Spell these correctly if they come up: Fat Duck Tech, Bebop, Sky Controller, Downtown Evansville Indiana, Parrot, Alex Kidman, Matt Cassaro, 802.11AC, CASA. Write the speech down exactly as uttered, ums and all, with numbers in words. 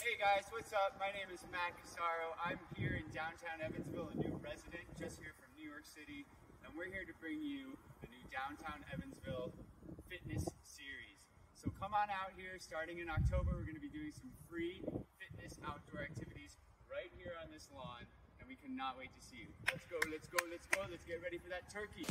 Hey guys, what's up? My name is Matt Cassaro. I'm here in downtown Evansville, a new resident just here from New York City, and we're here to bring you the new Downtown Evansville Fitness Series. So come on out here. Starting in October, we're going to be doing some free fitness outdoor activities right here on this lawn, and we cannot wait to see you. Let's go, let's go, let's go. Let's get ready for that turkey.